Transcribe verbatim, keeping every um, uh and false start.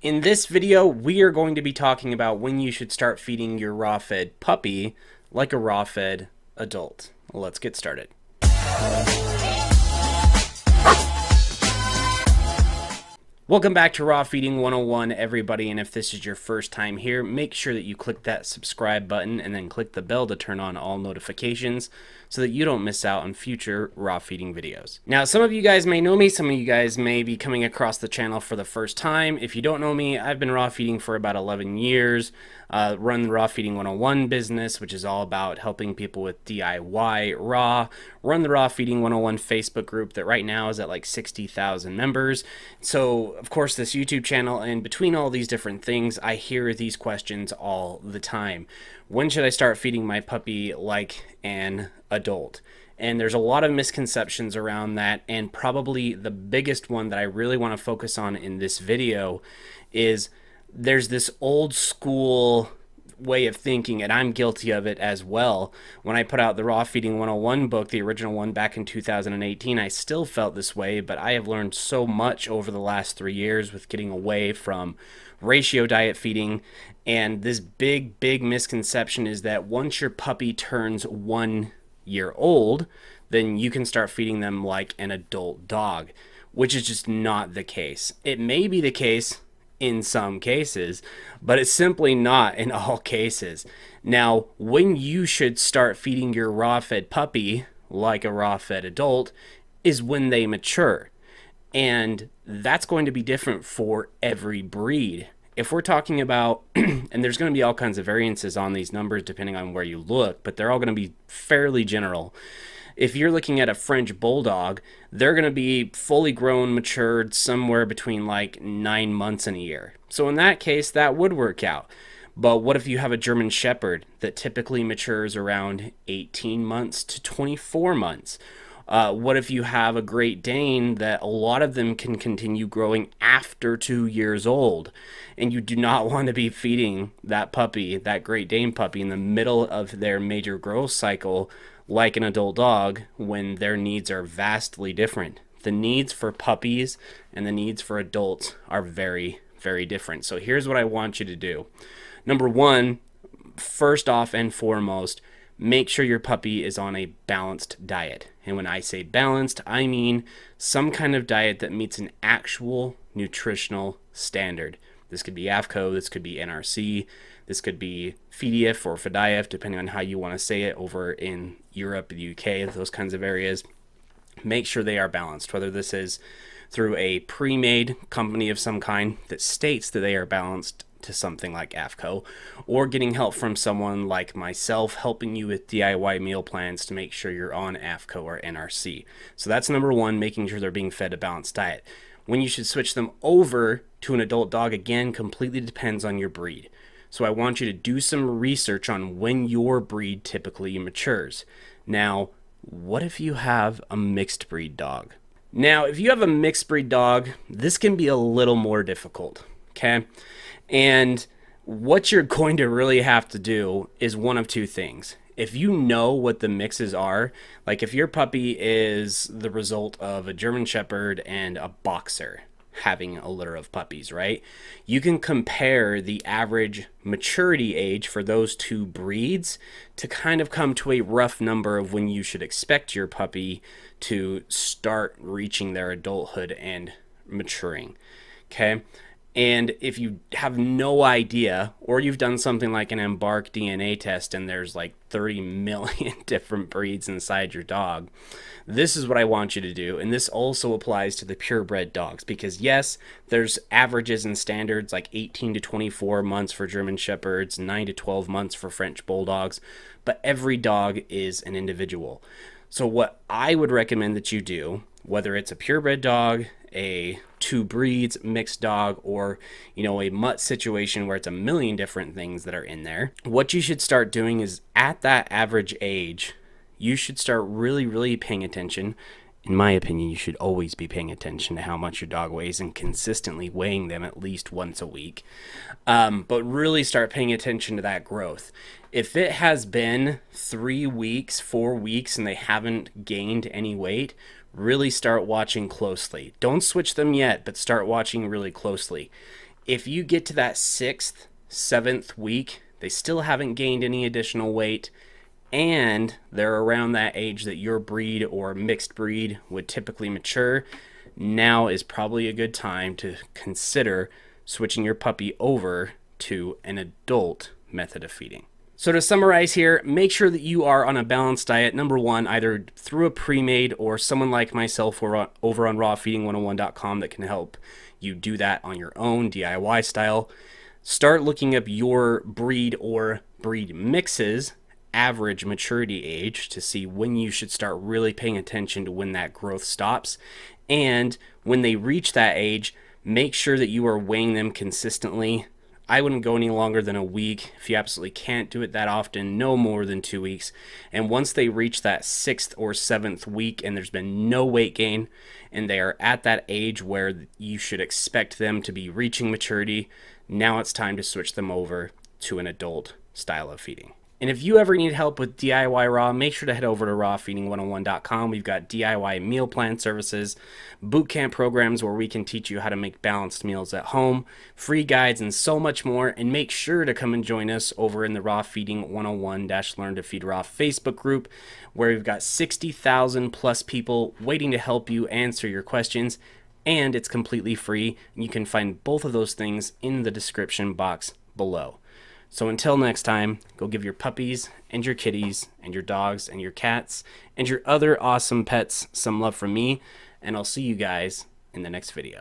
In this video, we are going to be talking about when you should start feeding your raw fed puppy like a raw fed adult. Let's get started. Welcome back to Raw Feeding one oh one, everybody, and if this is your first time here, make sure that you click that subscribe button and then click the bell to turn on all notifications so that you don't miss out on future raw feeding videos. Now, some of you guys may know me, some of you guys may be coming across the channel for the first time. If you don't know me, I've been raw feeding for about eleven years, uh, run the Raw Feeding one oh one business, which is all about helping people with D I Y raw, run the Raw Feeding one oh one Facebook group that right now is at like sixty thousand members. So, of course, this YouTube channel, and between all these different things, I hear these questions all the time. When should I start feeding my puppy like an adult? And there's a lot of misconceptions around that, and probably the biggest one that I really want to focus on in this video is there's this old school way of thinking, and I'm guilty of it as well. When I put out the Raw Feeding one oh one book, the original one back in two thousand eighteen, I still felt this way, but I have learned so much over the last three years with getting away from ratio diet feeding. And this big, big misconception is that once your puppy turns one year old, then you can start feeding them like an adult dog, which is just not the case. It may be the case in some cases, but it's simply not in all cases. Now, when you should start feeding your raw fed puppy like a raw fed adult is when they mature. And that's going to be different for every breed. If we're talking about, and there's going to be all kinds of variances on these numbers depending on where you look, but they're all going to be fairly general. If you're looking at a French bulldog, they're going to be fully grown, matured somewhere between like nine months and a year. So in that case, that would work out. But what if you have a German Shepherd that typically matures around eighteen months to twenty-four months? Uh, what if you have a Great Dane that a lot of them can continue growing after two years old, and you do not want to be feeding that puppy, that Great Dane puppy, in the middle of their major growth cycle like an adult dog when their needs are vastly different. The needs for puppies and the needs for adults are very, very different. So here's what I want you to do. Number one, first off and foremost, make sure your puppy is on a balanced diet. And when I say balanced, I mean some kind of diet that meets an actual nutritional standard. This could be AFCO, this could be N R C, this could be FEDIAF or FEDIAF, depending on how you want to say it over in Europe, the U K, those kinds of areas. Make sure they are balanced, whether this is through a pre-made company of some kind that states that they are balanced to something like AFCO, or getting help from someone like myself helping you with D I Y meal plans to make sure you're on AFCO or N R C. So that's number one, making sure they're being fed a balanced diet. When you should switch them over to an adult dog, again, completely depends on your breed. So I want you to do some research on when your breed typically matures. Now, what if you have a mixed breed dog? Now, if you have a mixed breed dog, this can be a little more difficult, okay? And what you're going to really have to do is one of two things. If you know what the mixes are, like if your puppy is the result of a German Shepherd and a boxer having a litter of puppies, right? You can compare the average maturity age for those two breeds to kind of come to a rough number of when you should expect your puppy to start reaching their adulthood and maturing, okay? And if you have no idea, or you've done something like an Embark D N A test and there's like thirty million different breeds inside your dog, this is what I want you to do. And this also applies to the purebred dogs, because yes, there's averages and standards like eighteen to twenty-four months for German Shepherds, nine to twelve months for French Bulldogs, but every dog is an individual. So what I would recommend that you do, whether it's a purebred dog, a two breeds mixed dog, or you know, a mutt situation where it's a million different things that are in there, what you should start doing is at that average age, you should start really, really paying attention. In my opinion, you should always be paying attention to how much your dog weighs and consistently weighing them at least once a week. Um, but really start paying attention to that growth. If it has been three weeks, four weeks, and they haven't gained any weight, really start watching closely. Don't switch them yet, but start watching really closely. If you get to that sixth, seventh week, they still haven't gained any additional weight, and they're around that age that your breed or mixed breed would typically mature, now is probably a good time to consider switching your puppy over to an adult method of feeding. So to summarize here, make sure that you are on a balanced diet, number one, either through a pre-made or someone like myself or over on raw feeding one oh one dot com that can help you do that on your own, D I Y style. Start looking up your breed or breed mixes average maturity age to see when you should start really paying attention to when that growth stops, and when they reach that age, make sure that you are weighing them consistently. I wouldn't go any longer than a week. If you absolutely can't do it that often, no more than two weeks. And once they reach that sixth or seventh week and there's been no weight gain and they are at that age where you should expect them to be reaching maturity, now it's time to switch them over to an adult style of feeding. And if you ever need help with D I Y raw, make sure to head over to raw feeding one oh one dot com. We've got D I Y meal plan services, boot camp programs where we can teach you how to make balanced meals at home, free guides, and so much more. And make sure to come and join us over in the Raw Feeding one oh one Learn to Feed Raw Facebook group, where we've got sixty thousand plus people waiting to help you answer your questions. And it's completely free. You can find both of those things in the description box below. So until next time, go give your puppies and your kitties and your dogs and your cats and your other awesome pets some love from me, and I'll see you guys in the next video.